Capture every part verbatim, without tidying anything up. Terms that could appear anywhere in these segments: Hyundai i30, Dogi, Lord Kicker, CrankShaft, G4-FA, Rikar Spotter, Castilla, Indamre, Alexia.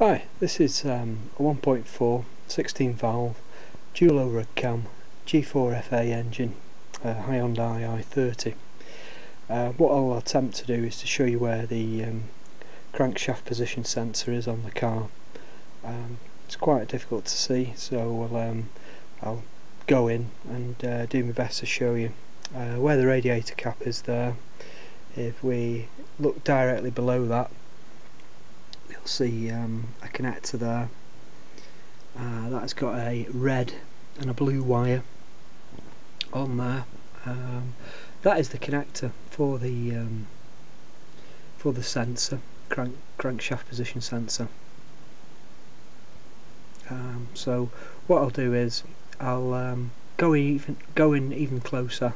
Right, this is um, a one point four sixteen valve dual overhead cam G four F A engine, uh, Hyundai i thirty. Uh, what I'll attempt to do is to show you where the um, crankshaft position sensor is on the car. Um, it's quite difficult to see, so I'll, um, I'll go in and uh, do my best to show you uh, where the radiator cap is there. If we look directly below that, you'll see um, a connector there uh, that's got a red and a blue wire on there. Um, that is the connector for the um, for the sensor, crank crankshaft position sensor. Um, so what I'll do is I'll um, go even go in even closer,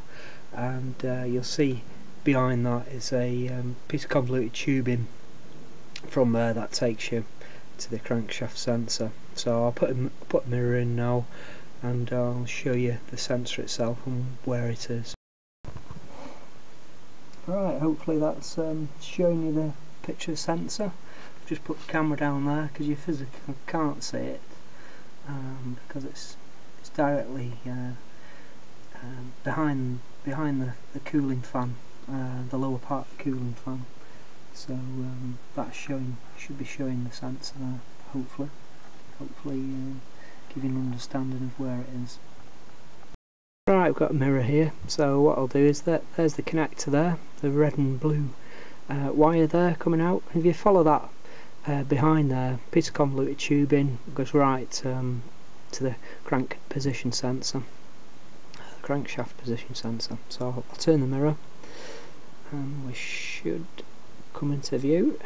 and uh, you'll see behind that is a um, piece of convoluted tubing. From there, that takes you to the crankshaft sensor. So I'll put a, put a mirror in now, and I'll show you the sensor itself and where it is. Right, hopefully that's um, showing you the picture of the sensor. I've just put the camera down there because you physically can't see it um, because it's it's directly uh, um, behind behind the, the cooling fan, uh, the lower part of the cooling fan. So um, that's showing, should be showing the sensor there, hopefully, hopefully uh, giving an understanding of where it is. Right, I've got a mirror here, so what I'll do is that there's the connector there, the red and blue uh, wire there coming out. If you follow that uh, behind there, piece of convoluted tubing goes right um, to the crank position sensor, the crankshaft position sensor. So I'll, I'll turn the mirror, and we should come into view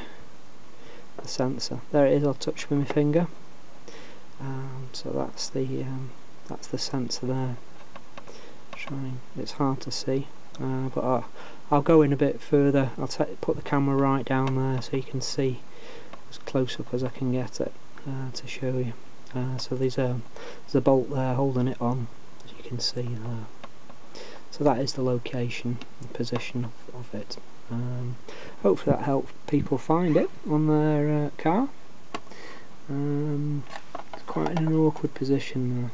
the sensor. There it is. I'll touch with my finger. Um, so that's the um, that's the sensor there. Trying, it's hard to see, uh, but I'll, I'll go in a bit further. I'll put the camera right down there so you can see as close up as I can get it uh, to show you. Uh, so there's a there's a bolt there holding it on, as you can see there. So that is the location, the position of, of it. Um, hopefully that helps people find it on their uh, car. Um, it's quite in an awkward position there.